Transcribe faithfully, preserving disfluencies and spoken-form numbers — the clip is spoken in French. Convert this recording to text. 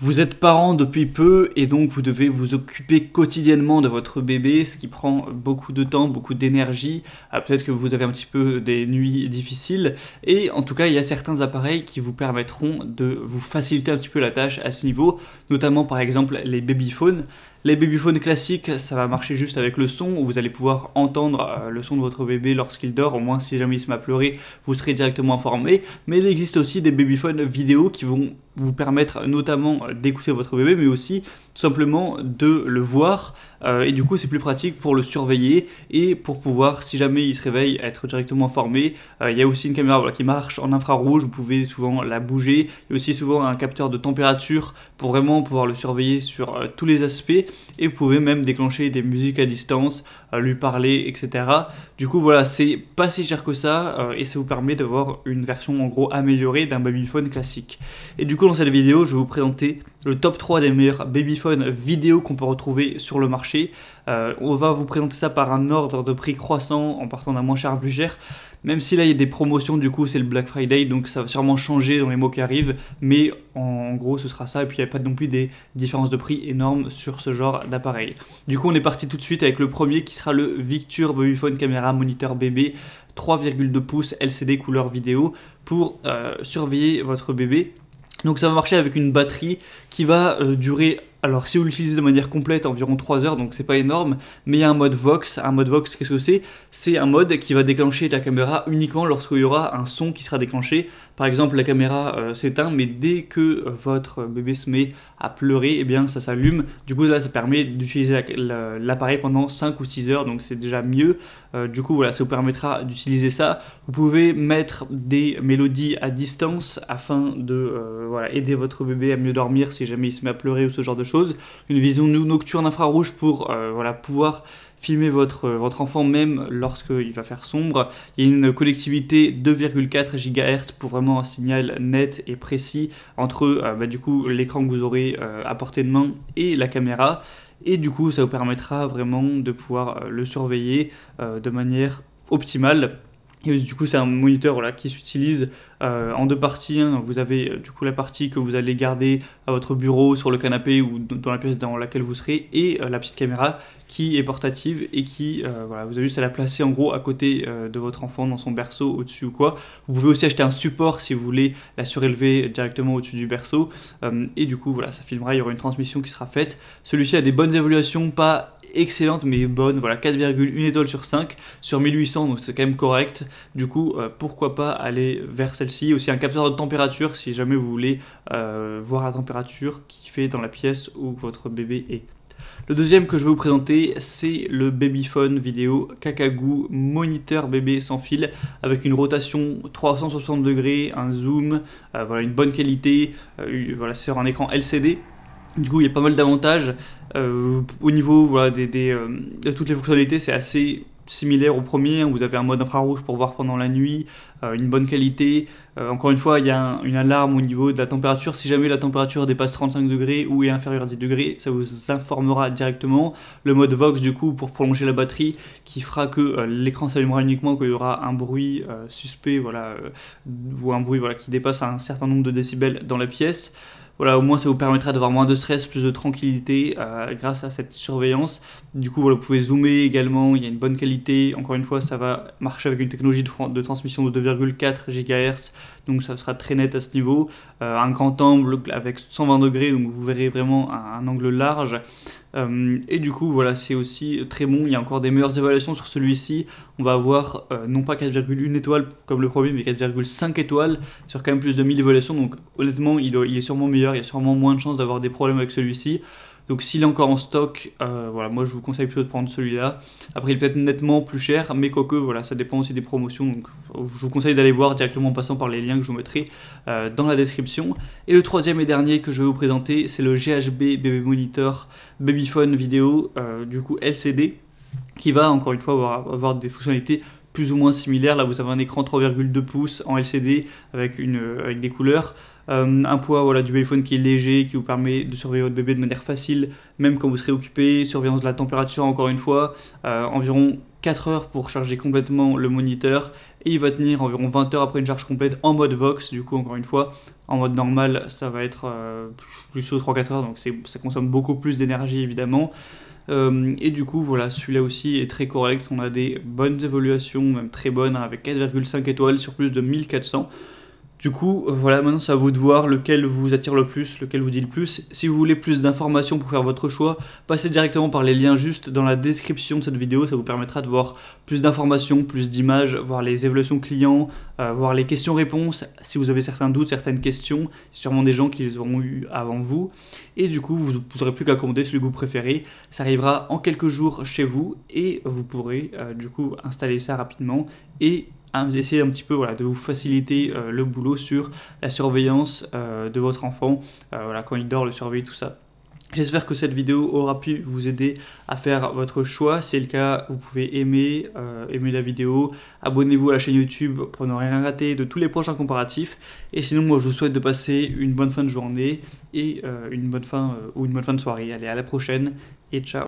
Vous êtes parent depuis peu et donc vous devez vous occuper quotidiennement de votre bébé, ce qui prend beaucoup de temps, beaucoup d'énergie. Ah, peut-être que vous avez un petit peu des nuits difficiles et en tout cas il y a certains appareils qui vous permettront de vous faciliter un petit peu la tâche à ce niveau, notamment par exemple les babyphones. Les babyphones classiques, ça va marcher juste avec le son, où vous allez pouvoir entendre le son de votre bébé lorsqu'il dort, au moins si jamais il se met à pleurer, vous serez directement informé. Mais il existe aussi des babyphones vidéo qui vont vous permettre notamment d'écouter votre bébé, mais aussi tout simplement de le voir. Euh, et du coup, c'est plus pratique pour le surveiller et pour pouvoir, si jamais il se réveille, être directement informé. Euh, il y a aussi une caméra voilà, qui marche en infrarouge, vous pouvez souvent la bouger. Il y a aussi souvent un capteur de température pour vraiment pouvoir le surveiller sur euh, tous les aspects. Et vous pouvez même déclencher des musiques à distance, euh, lui parler, et cetera. Du coup, voilà, c'est pas si cher que ça euh, et ça vous permet d'avoir une version en gros améliorée d'un babyphone classique. Et du coup, dans cette vidéo, je vais vous présenter le top trois des meilleurs babyphones vidéo qu'on peut retrouver sur le marché. Euh, on va vous présenter ça par un ordre de prix croissant en partant d'un moins cher à plus cher. Même si là il y a des promotions, du coup c'est le Black Friday, donc ça va sûrement changer dans les mois qui arrivent, mais en gros ce sera ça, et puis il n'y a pas non plus des différences de prix énormes sur ce genre d'appareil. Du coup on est parti tout de suite avec le premier qui sera le Victure Babyphone Caméra Moniteur Bébé trois virgule deux pouces L C D couleur vidéo pour euh, surveiller votre bébé. Donc ça va marcher avec une batterie qui va euh, durer, alors si vous l'utilisez de manière complète, environ trois heures, donc c'est pas énorme, mais il y a un mode Vox. Un mode Vox, qu'est-ce que c'est? C'est un mode qui va déclencher la caméra uniquement lorsqu'il y aura un son qui sera déclenché. Par exemple, la caméra euh, s'éteint, mais dès que votre bébé se met à pleurer, eh bien ça s'allume. Du coup là, ça permet d'utiliser l'appareil pendant cinq ou six heures, donc c'est déjà mieux. Euh, du coup voilà, ça vous permettra d'utiliser ça. Vous pouvez mettre des mélodies à distance afin de... Euh, Voilà, aider votre bébé à mieux dormir si jamais il se met à pleurer ou ce genre de choses. Une vision nocturne infrarouge pour euh, voilà, pouvoir filmer votre, euh, votre enfant même lorsqu'il va faire sombre. Il y a une connectivité deux virgule quatre gigahertz pour vraiment un signal net et précis entre euh, bah, du coup l'écran que vous aurez euh, à portée de main et la caméra. Et du coup ça vous permettra vraiment de pouvoir euh, le surveiller euh, de manière optimale. Et du coup c'est un moniteur voilà, qui s'utilise euh, en deux parties, hein. Vous avez euh, du coup la partie que vous allez garder à votre bureau, sur le canapé ou dans la pièce dans laquelle vous serez, et euh, la petite caméra qui est portative et qui, euh, voilà, vous avez juste à la placer en gros à côté euh, de votre enfant dans son berceau, au-dessus ou quoi. Vous pouvez aussi acheter un support si vous voulez la surélever directement au-dessus du berceau, euh, et du coup voilà, ça filmera, il y aura une transmission qui sera faite. Celui-ci a des bonnes évaluations, pas excellente mais bonne, voilà, quatre virgule une étoiles sur cinq sur mille huit cents, donc c'est quand même correct. Du coup euh, pourquoi pas aller vers celle-ci. Aussi un capteur de température si jamais vous voulez euh, voir la température qui fait dans la pièce où votre bébé est. Le deuxième que je vais vous présenter, c'est le babyphone vidéo CACAGOO moniteur bébé sans fil avec une rotation trois cent soixante degrés, un zoom, euh, voilà, une bonne qualité, euh, voilà, sur un écran L C D. Du coup il y a pas mal d'avantages. Euh, au niveau voilà, des, des, euh, de toutes les fonctionnalités, c'est assez similaire au premier. Vous avez un mode infrarouge pour voir pendant la nuit, euh, une bonne qualité. Euh, encore une fois, il y a un, une alarme au niveau de la température. Si jamais la température dépasse trente-cinq degrés ou est inférieure à dix degrés, ça vous informera directement. Le mode Vox, du coup, pour prolonger la batterie, qui fera que euh, l'écran s'allumera uniquement quand il y aura un bruit euh, suspect, voilà, euh, ou un bruit voilà, qui dépasse un certain nombre de décibels dans la pièce. Voilà, au moins ça vous permettra d'avoir moins de stress, plus de tranquillité euh, grâce à cette surveillance. Du coup, voilà, vous pouvez zoomer également, il y a une bonne qualité. Encore une fois, ça va marcher avec une technologie de, de transmission de deux virgule quatre gigahertz, donc ça sera très net à ce niveau. Euh, un grand angle avec cent vingt degrés, donc vous verrez vraiment un, un angle large. Euh, et du coup, voilà, c'est aussi très bon. Il y a encore des meilleures évaluations sur celui-ci. On va avoir euh, non pas quatre virgule une étoile comme le premier, mais quatre virgule cinq étoiles sur quand même plus de mille évaluations. Donc honnêtement, il, doit, il est sûrement meilleur. Il y a sûrement moins de chances d'avoir des problèmes avec celui-ci. Donc s'il est encore en stock, euh, voilà, moi je vous conseille plutôt de prendre celui-là. Après il est peut-être nettement plus cher, mais quoique voilà, ça dépend aussi des promotions. Donc je vous conseille d'aller voir directement en passant par les liens que je vous mettrai euh, dans la description. Et le troisième et dernier que je vais vous présenter, c'est le G H B Baby Monitor Babyphone Vidéo, euh, du coup L C D, qui va encore une fois avoir, avoir des fonctionnalités plus ou moins similaires. Là vous avez un écran trois virgule deux pouces en L C D avec, une, avec des couleurs. Euh, un poids voilà, du babyphone qui est léger, qui vous permet de surveiller votre bébé de manière facile, même quand vous serez occupé. Surveillance de la température encore une fois, euh, environ quatre heures pour charger complètement le moniteur, et il va tenir environ vingt heures après une charge complète en mode Vox. Du coup, encore une fois, en mode normal, ça va être euh, plus aux trois à quatre heures, donc ça consomme beaucoup plus d'énergie évidemment. Euh, et du coup, voilà, celui-là aussi est très correct. On a des bonnes évaluations, même très bonnes, avec quatre virgule cinq étoiles sur plus de mille quatre cents. Du coup, euh, voilà, maintenant c'est à vous de voir lequel vous attire le plus, lequel vous dit le plus. Si vous voulez plus d'informations pour faire votre choix, passez directement par les liens juste dans la description de cette vidéo. Ça vous permettra de voir plus d'informations, plus d'images, voir les évaluations clients, euh, voir les questions-réponses. Si vous avez certains doutes, certaines questions, sûrement des gens qui les auront eu avant vous. Et du coup, vous n'aurez plus qu'à commander celui que vous préférez. Ça arrivera en quelques jours chez vous et vous pourrez euh, du coup installer ça rapidement et essayer un petit peu, voilà, de vous faciliter euh, le boulot sur la surveillance euh, de votre enfant, euh, voilà, quand il dort, le surveiller, tout ça. J'espère que cette vidéo aura pu vous aider à faire votre choix. Si c'est le cas, vous pouvez aimer, euh, aimer la vidéo, abonnez-vous à la chaîne YouTube pour ne rien rater de tous les prochains comparatifs. Et sinon, moi, je vous souhaite de passer une bonne fin de journée et euh, une bonne fin euh, ou une bonne fin de soirée. Allez, à la prochaine et ciao.